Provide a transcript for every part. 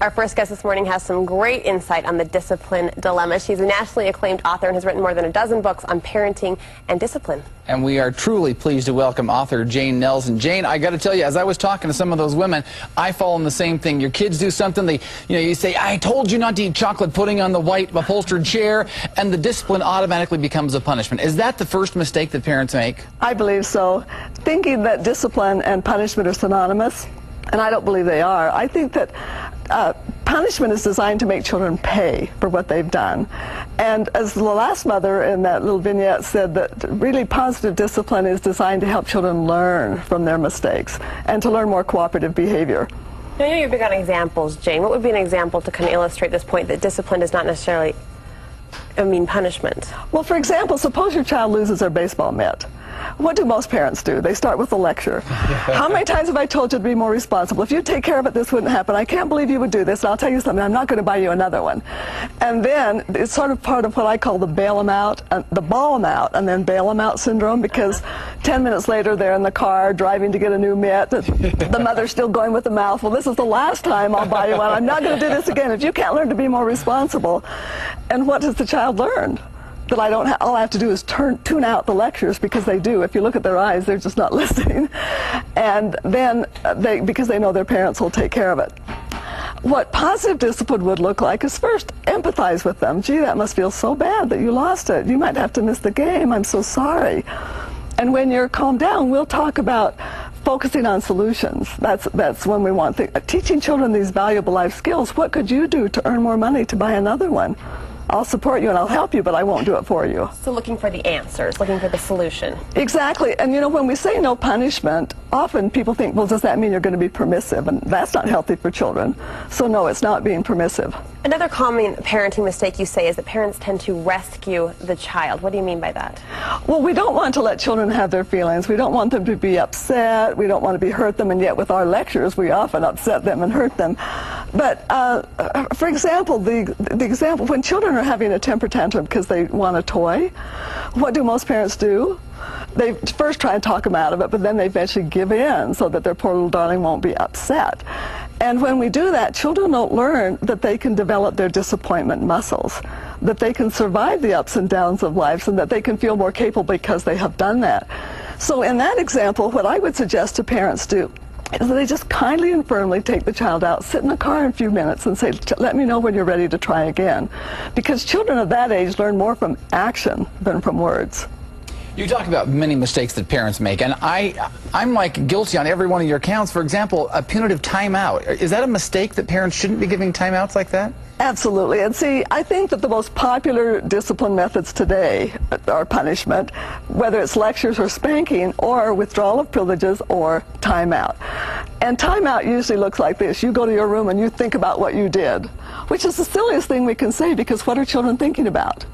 Our first guest this morning has some great insight on the discipline dilemma. She's a nationally acclaimed author and has written more than a dozen books on parenting and discipline. And we are truly pleased to welcome author Jane Nelsen. Jane, I got to tell you, as I was talking to some of those women, I fall in the same thing. Your kids do something, you say, I told you not to eat chocolate pudding on the white upholstered chair, and the discipline automatically becomes a punishment. Is that the first mistake that parents make? I believe so. Thinking that discipline and punishment are synonymous, and I don't believe they are. I think that punishment is designed to make children pay for what they've done. And as the last mother in that little vignette said, that really positive discipline is designed to help children learn from their mistakes and to learn more cooperative behavior. Now, I know you're big on examples, Jane. What would be an example to kind of illustrate this point that discipline does not necessarily mean punishment? Well, for example, suppose your child loses their baseball mitt. What do most parents do? They start with the lecture. How many times have I told you to be more responsible? If you take care of it, this wouldn't happen. I can't believe you would do this, and I'll tell you something. I'm not going to buy you another one. And then it's sort of part of what I call the bail them out syndrome, because 10 minutes later they're in the car driving to get a new mitt. The mother's still going with the mouth. Well, this is the last time I'll buy you one. I'm not going to do this again. If you can't learn to be more responsible. And what does the child learn? That all I have to do is tune out the lectures, because they do. If you look at their eyes, they're just not listening. And then, because they know their parents will take care of it. What positive discipline would look like is, first, empathize with them. Gee, that must feel so bad that you lost it. You might have to miss the game. I'm so sorry. And when you're calmed down, we'll talk about focusing on solutions. That's when we want teaching children these valuable life skills. What could you do to earn more money to buy another one? I'll support you and I'll help you, but I won't do it for you. So looking for the answers, looking for the solution. Exactly. And you know, when we say no punishment, often people think, well, does that mean you're going to be permissive? And that's not healthy for children. So no, it's not being permissive. Another common parenting mistake you say is that parents tend to rescue the child. What do you mean by that? Well, we don't want to let children have their feelings. We don't want them to be upset. We don't want to hurt them. And yet with our lectures, we often upset them and hurt them. But for example, the example, when children are having a temper tantrum because they want a toy, what do most parents do? They first try and talk them out of it, but then they eventually give in so that their poor little darling won't be upset. And when we do that, children don't learn that they can develop their disappointment muscles, that they can survive the ups and downs of life, and that they can feel more capable because they have done that. So in that example, what I would suggest to parents do is that they just kindly and firmly take the child out, sit in the car in a few minutes and say, let me know when you're ready to try again. Because children of that age learn more from action than from words. You talk about many mistakes that parents make, and I'm like guilty on every one of your counts. For example, a punitive timeout. Is that a mistake that parents shouldn't be giving timeouts like that? Absolutely. And see, I think that the most popular discipline methods today are punishment, whether it's lectures or spanking or withdrawal of privileges or timeout. And timeout usually looks like this. You go to your room and you think about what you did, which is the silliest thing we can say, because what are children thinking about?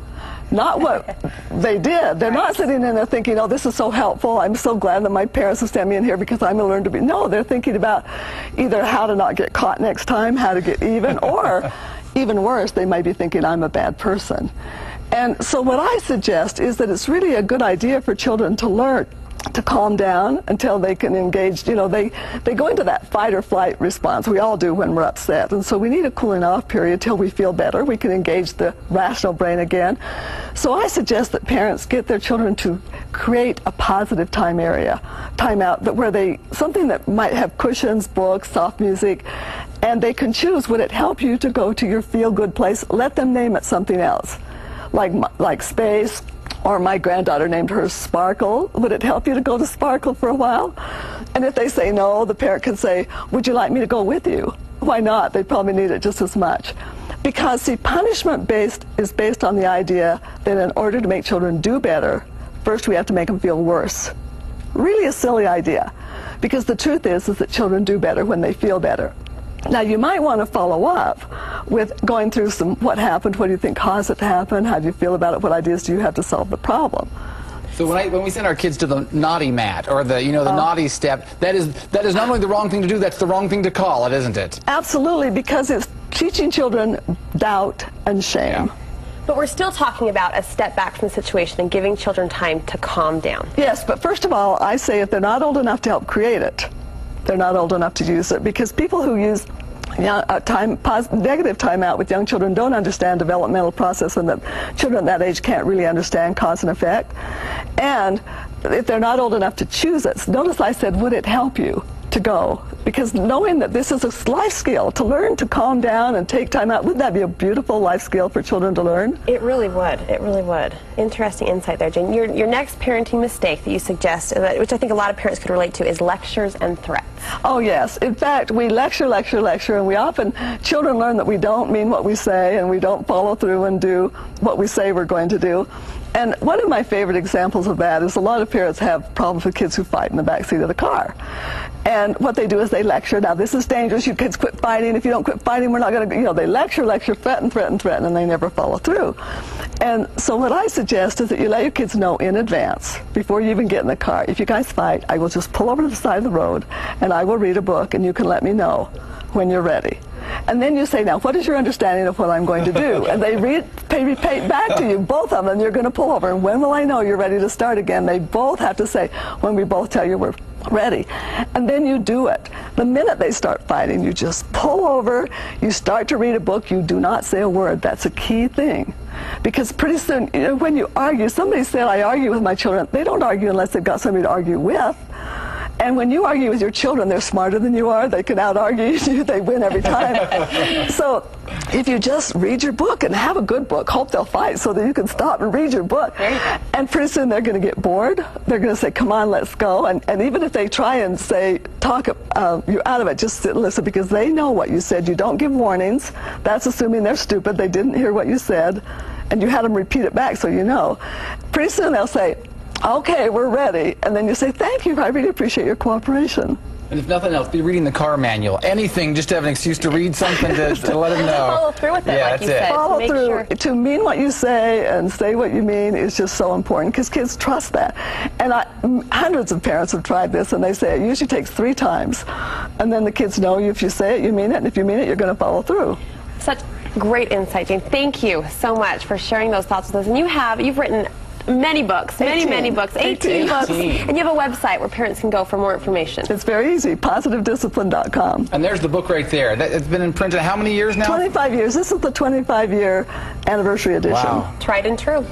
Not what they did. They're not sitting in there thinking, oh, this is so helpful. I'm so glad that my parents have sent me in here because I'm going to learn to be. No, they're thinking about either how to not get caught next time, how to get even, or even worse, they might be thinking, I'm a bad person. And so what I suggest is that it's really a good idea for children to learn to calm down until they can engage. You know, they go into that fight or flight response. We all do when we're upset. And so we need a cooling off period till we feel better. We can engage the rational brain again. So I suggest that parents get their children to create a positive time out, something that might have cushions, books, soft music, and they can choose. Would it help you to go to your feel good place? Let them name it something else, like space. Or my granddaughter named her Sparkle. Would it help you to go to Sparkle for a while? And if they say no, the parent can say, would you like me to go with you? Why not? They probably need it just as much. Because, see, punishment is based on the idea that in order to make children do better, first we have to make them feel worse. Really a silly idea. Because the truth is that children do better when they feel better. Now, you might want to follow up with going through some what happened, what do you think caused it to happen, how do you feel about it, what ideas do you have to solve the problem. So when we send our kids to the naughty mat or the naughty step, that is not only the wrong thing to do, that's the wrong thing to call it, isn't it? Absolutely, because it's teaching children doubt and shame. Yeah. But we're still talking about a step back from the situation and giving children time to calm down. Yes, but first of all, I say if they're not old enough to help create it, they're not old enough to use it, because people who use negative time out with young children don't understand developmental process, and that children that age can't really understand cause and effect. And if they're not old enough to choose it, notice I said, would it help you to go? Because knowing that this is a life skill, to learn to calm down and take time out, wouldn't that be a beautiful life skill for children to learn? It really would. It really would. Interesting insight there, Jane. Your next parenting mistake that you suggest, which I think a lot of parents could relate to, is lectures and threats. Oh, yes. In fact, we lecture, lecture, lecture, and we often, children learn that we don't mean what we say and we don't follow through and do what we say we're going to do. And one of my favorite examples of that is a lot of parents have problems with kids who fight in the backseat of the car. And what they do is they lecture. Now, this is dangerous. You kids quit fighting. If you don't quit fighting, we're not going to, you know, they lecture, lecture, threaten, threaten, threaten, and they never follow through. And so what I suggest is that you let your kids know in advance, before you even get in the car, if you guys fight, I will just pull over to the side of the road, and I will read a book, and you can let me know when you're ready. And then you say, now, what is your understanding of what I'm going to do? And they repeat back to you, both of them, you're going to pull over. And when will I know you're ready to start again? They both have to say, when we both tell you we're ready. And then you do it. The minute they start fighting, you just pull over, you start to read a book, you do not say a word. That's a key thing. Because pretty soon, you know, when you argue, somebody said, I argue with my children. They don't argue unless they've got somebody to argue with. And when you argue with your children, they're smarter than you are. They can out-argue you. They win every time. So if you just read your book and have a good book, hope they'll fight so that you can stop and read your book. And pretty soon they're going to get bored. They're going to say, come on, let's go. And even if they try and say, talk you out of it, just sit and listen, because they know what you said. You don't give warnings. That's assuming they're stupid. They didn't hear what you said. And you had them repeat it back so you know. Pretty soon they'll say, okay, we're ready. And then you say, thank you, I really appreciate your cooperation. And if nothing else, be reading the car manual. Anything, just to have an excuse to read something to let them know. Follow through with it, yeah, like you said. Follow through. Sure. To mean what you say and say what you mean is just so important, because kids trust that. And hundreds of parents have tried this, and they say it usually takes 3 times. And then the kids know if you say it, you mean it, and if you mean it, you're going to follow through. Such great insight, Jane. Thank you so much for sharing those thoughts with us. And you've written many books, many books, 18 books, and you have a website where parents can go for more information. It's very easy, positivediscipline.com. And there's the book right there. It's been in print in how many years now? 25 years. This is the 25-year anniversary edition. Wow. Tried and true.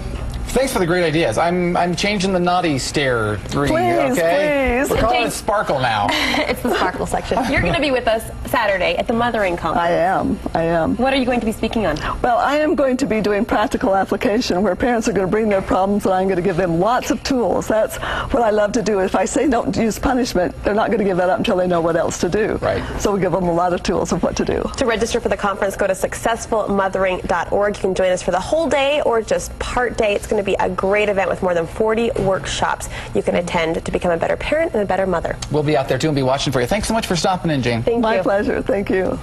Thanks for the great ideas. I'm changing the naughty stare 3, please, okay? Please. We're calling it Sparkle now. It's the Sparkle section. You're going to be with us Saturday at the Mothering Conference. I am. What are you going to be speaking on? Well, I am going to be doing practical application where parents are going to bring their problems and I'm going to give them lots of tools. That's what I love to do. If I say don't use punishment, they're not going to give that up until they know what else to do. Right. So we give them a lot of tools of what to do. To register for the conference, go to successfulmothering.org. You can join us for the whole day or just part day. It's going to be a great event with more than 40 workshops you can attend to become a better parent and a better mother. We'll be out there too and be watching for you. Thanks so much for stopping in, Jane. Thank you. My pleasure. Thank you.